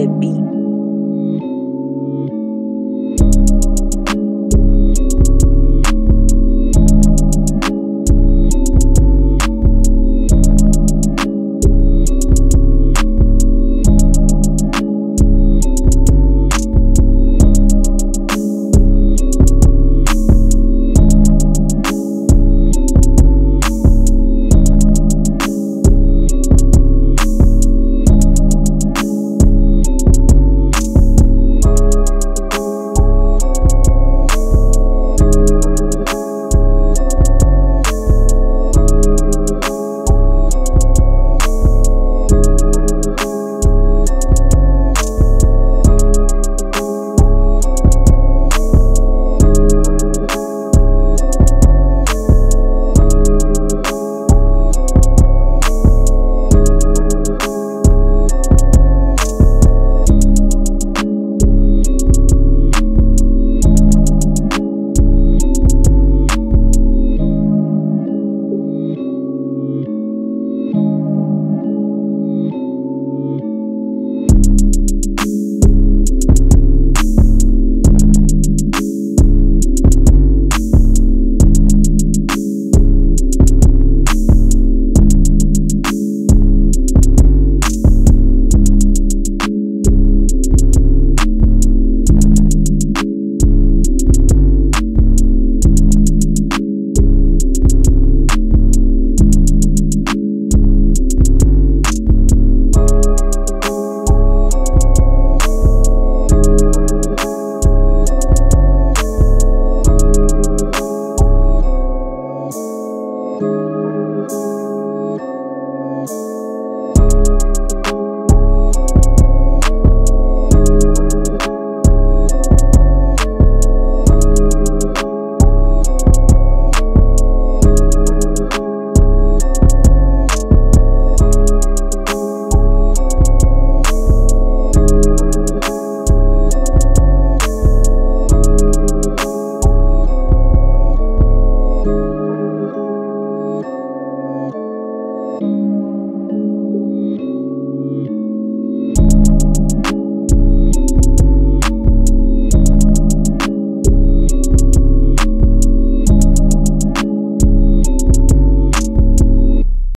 deadbeat.